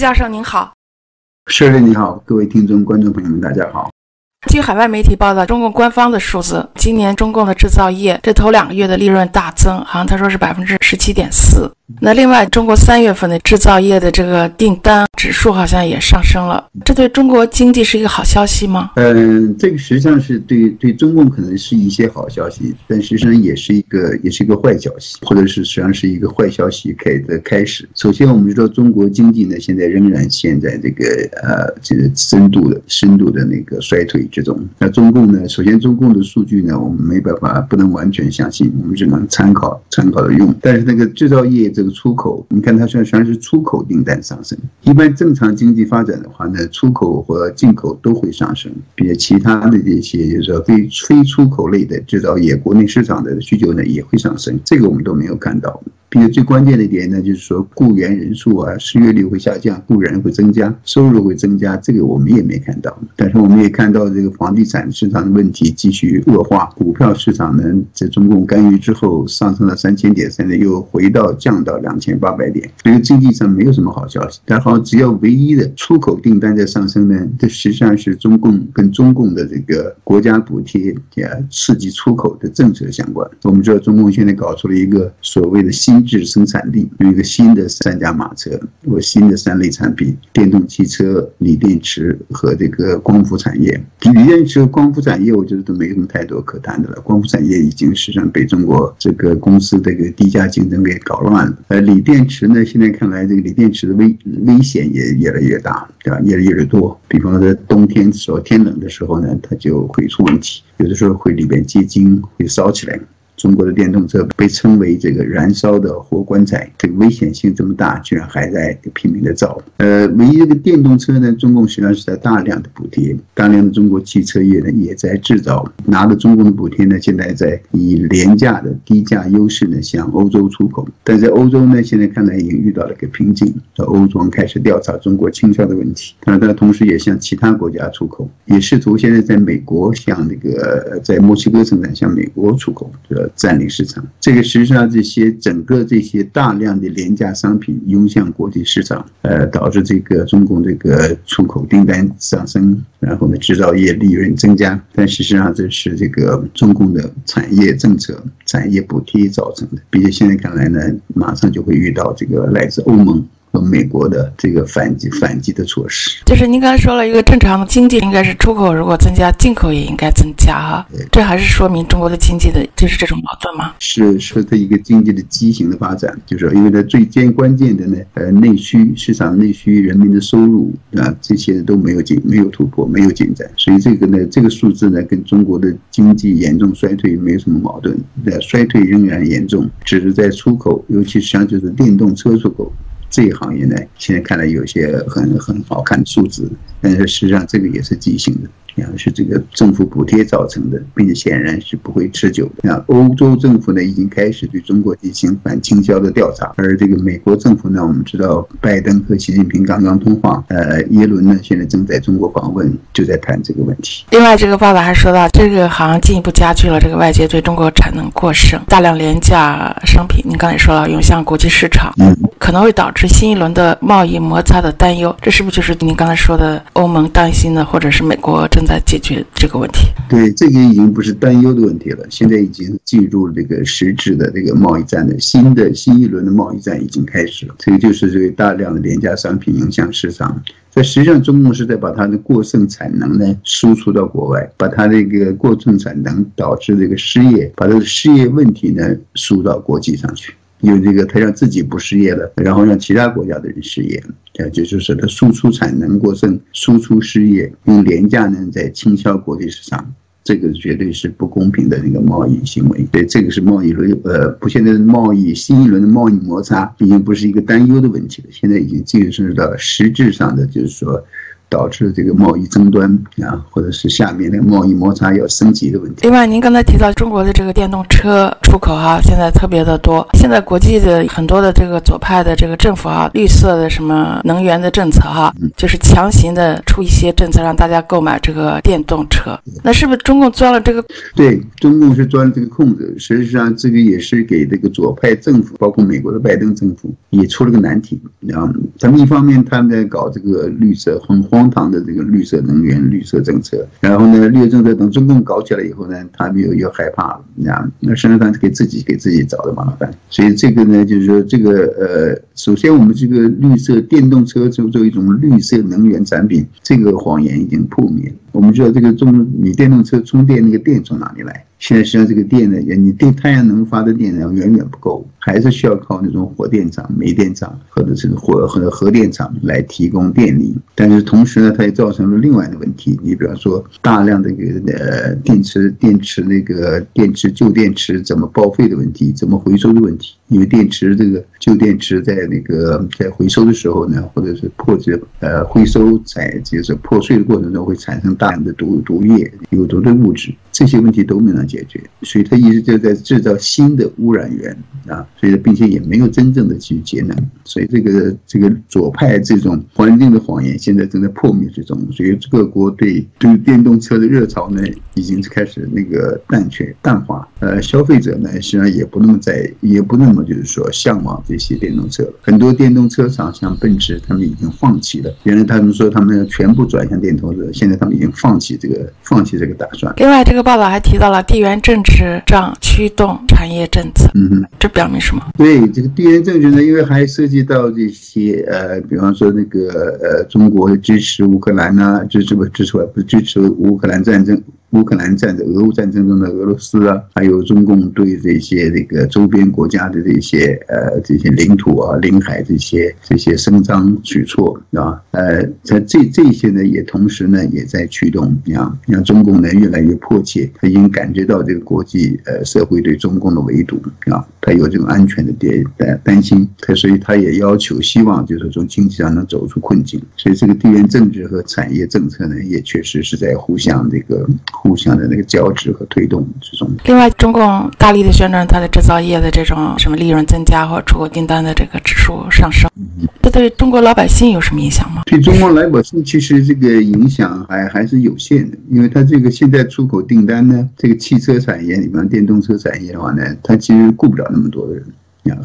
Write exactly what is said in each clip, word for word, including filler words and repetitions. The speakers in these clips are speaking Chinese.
教授您好。社长你好，各位听众观众朋友们大家好。据海外媒体报道，中共官方的数字，今年中共的制造业这头两个月的利润大增，好像他说是 百分之十七点四。 那另外中国三月份的制造业的这个订单指数好像也上升了，这对中国经济是一个好消息吗？嗯，这个实际上是对对中共可能是一些好消息，但实际上也是一个也是一个坏消息，或者是实际上是一个坏消息开的开始。首先我们知道中国经济呢现在仍然现在这个呃这个深度的深度的那个衰退之中。那中共呢，首先中共的数据呢我们没办法不能完全相信，我们只能参考参考的用。但是那个制造业这个出口，你看它虽然是出口订单上升，一般正常经济发展的话呢，出口和进口都会上升，比如其他的这些就是说非非出口类的制造业，国内市场的需求呢也会上升，这个我们都没有看到。并且最关键的一点呢，就是说雇员人数啊，失业率会下降，雇员会增加，收入会增加，这个我们也没看到。但是我们也看到这个房地产市场的问题继续恶化，股票市场呢在中共干预之后上升到三千点，现在又回到降到两千八百点，所以经济上没有什么好消息。但好，只要唯一的出口订单在上升呢，这实际上是中共跟中共的这个国家补贴啊刺激出口的政策相关。我们知道中共现在搞出了一个所谓的新。新生产力有一个新的三驾马车，有新的三类产品：电动汽车、锂电池和这个光伏产业。锂电池、光伏产业，我觉得都没什么太多可谈的了。光伏产业已经实际上被中国这个公司这个低价竞争给搞乱了。呃，锂电池呢，现在看来这个锂电池的危危险也越来越大，对吧？越来越多。比方说，在冬天时候天冷的时候呢，它就会出问题，有的时候会里边结晶，会烧起来。中国的电动车被称为这个燃烧的活棺材，这个危险性这么大，居然还在拼命的造。呃，唯一这个电动车呢，中共实际上是在大量的补贴，大量的中国汽车业呢也在制造，拿了中共的补贴呢，现在在以廉价的低价优势呢向欧洲出口。但在欧洲呢，现在看来已经遇到了一个瓶颈，欧洲开始调查中国倾销的问题，但它同时也向其他国家出口，也试图现在在美国向那个在墨西哥生产向美国出口，对吧？占领市场，这个实际上这些整个这些大量的廉价商品涌向国际市场，呃，导致这个中共这个出口订单上升，然后呢，制造业利润增加，但实际上这是这个中共的产业政策、产业补贴造成的。并且现在看来呢，马上就会遇到这个来自欧盟和美国的这个反击反击的措施。就是您刚才说了一个正常的经济应该是出口如果增加，进口也应该增加哈，这还是说明中国的经济的就是这种矛盾吗？是是它一个经济的畸形的发展，就是因为它最尖关键的呢，呃，内需市场内需人民的收入啊这些都没有进没有突破没有进展，所以这个呢这个数字呢跟中国的经济严重衰退没有什么矛盾，衰退仍然严重，只是在出口，尤其实际上就是电动车出口。这一行业呢，现在看来有些很很好看的数字，但是实际上这个也是畸形的，然后是这个政府补贴造成的，并且显然是不会持久的。啊，欧洲政府呢已经开始对中国进行反倾销的调查，而这个美国政府呢，我们知道拜登和习近平刚刚通话，呃，耶伦呢现在正在中国访问，就在谈这个问题。另外，这个报道还说到，这个好像进一步加剧了这个外界对中国产能过剩、大量廉价商品，您刚才也说了涌向国际市场，嗯，可能会导致新一轮的贸易摩擦的担忧，这是不是就是您刚才说的欧盟担心的，或者是美国正在解决这个问题？对，这个已经不是担忧的问题了，现在已经进入这个实质的这个贸易战的新的新一轮的贸易战已经开始了。这个就是这个大量的廉价商品影响市场。在实际上，中共是在把它的过剩产能呢输出到国外，把它这个过剩产能导致这个失业，把它的失业问题呢输到国际上去。因为这个，他让自己不失业了，然后让其他国家的人失业，这就就是他输出产能过剩，输出失业，用廉价呢在倾销国际市场。这个绝对是不公平的那个贸易行为，对，这个是贸易轮呃，不，现在的贸易新一轮的贸易摩擦已经不是一个担忧的问题了，现在已经进入到实质上的，就是说，导致这个贸易争端啊，或者是下面那个贸易摩擦要升级的问题。另外，您刚才提到中国的这个电动车出口哈、啊，现在特别的多。现在国际的很多的这个左派的这个政府啊，绿色的什么能源的政策哈、啊，嗯、就是强行的出一些政策让大家购买这个电动车。那是不是中共钻了这个？对，中共是钻了这个空子。实际上，这个也是给这个左派政府，包括美国的拜登政府，也出了个难题啊。他们一方面他们在搞这个绿色很荒。 荒唐的这个绿色能源、绿色政策，然后呢，绿色政策等中共搞起来以后呢，他们又又害怕了，啊，那实际上是给自己给自己找的麻烦。所以这个呢，就是说这个呃，首先我们这个绿色电动车作为一种绿色能源产品，这个谎言已经破灭。我们知道这个中，你电动车充电那个电从哪里来？ 现在实际上这个电呢，你对太阳能发的电呢远远不够，还是需要靠那种火电厂、煤电厂或者是火和核电厂来提供电力。但是同时呢，它也造成了另外的问题。你比方说，大量的呃电池、电池那个电池旧电池怎么报废的问题，怎么回收的问题。因为电池这个旧电池在那个在回收的时候呢，或者是破解呃回收在就是破碎的过程中会产生大量的毒毒液、有毒的物质，这些问题都没能 解决，所以它一直就在制造新的污染源啊，所以并且也没有真正的去节能，所以这个这个左派这种环境的谎言现在正在破灭之中，所以各国对对电动车的热潮呢已经开始那个淡却淡化，呃，消费者呢实际上也不那么在也不那么就是说向往这些电动车，很多电动车厂像奔驰他们已经放弃了，原来他们说他们全部转向电动车，现在他们已经放弃这个放弃这个打算。另外，这个报道还提到了地 地缘政治上驱动产业政策，嗯哼，这表明什么？对这个地缘政治呢，因为还涉及到这些呃，比方说那个呃，中国支持乌克兰呐、啊，支持不支持不支持乌克兰战争。 乌克兰战争、俄乌战争中的俄罗斯啊，还有中共对这些这个周边国家的这些呃这些领土啊、领海这些这些声张举措啊，呃，在这这些呢也同时呢也在驱动啊，让中共呢越来越迫切，他已经感觉到这个国际呃社会对中共的围堵啊，他有这种安全的担担心，他所以他也要求希望就是从经济上能走出困境，所以这个地缘政治和产业政策呢也确实是在互相这个 互相的那个交织和推动之中。另外，中共大力的宣传它的制造业的这种什么利润增加或者出口订单的这个指数上升，这对中国老百姓有什么影响吗？对中国老百姓其实这个影响还还是有限的，因为它这个现在出口订单呢，这个汽车产业里面电动车产业的话呢，它其实顾不了那么多的人。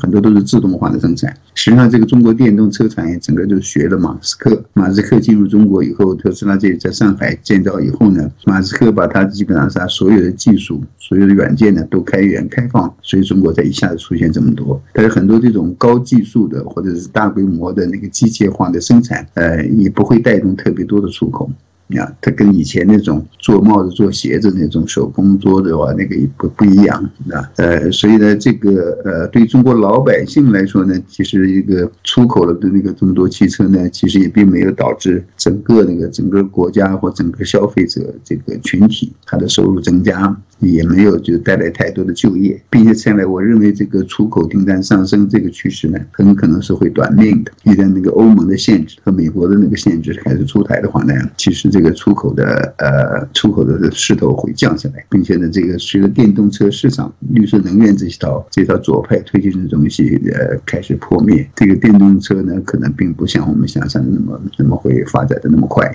很多都是自动化的生产。实际上，这个中国电动车产业整个就学了马斯克。马斯克进入中国以后，特斯拉这在上海建造以后呢，马斯克把他基本上是他所有的技术、所有的软件呢都开源开放，所以中国才一下子出现这么多。但是很多这种高技术的或者是大规模的那个机械化的生产，呃，也不会带动特别多的出口。 啊，它跟以前那种做帽子、做鞋子那种手工做的啊，那个也不不一样啊。呃，所以呢，这个呃，对中国老百姓来说呢，其实一个出口了的那个这么多汽车呢，其实也并没有导致整个那个整个国家或整个消费者这个群体他的收入增加，也没有就带来太多的就业，并且将来我认为这个出口订单上升这个趋势呢，很可能是会短命的。一旦那个欧盟的限制和美国的那个限制开始出台的话呢，其实 这个出口的呃出口的势头会降下来，并且呢，这个随着电动车市场、绿色能源这套这套左派推进的东西呃开始破灭，这个电动车呢，可能并不像我们想象的那么那么会发展的那么快。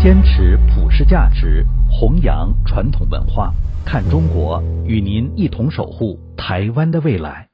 坚持普世价值，弘扬传统文化，看中国，与您一同守护台湾的未来。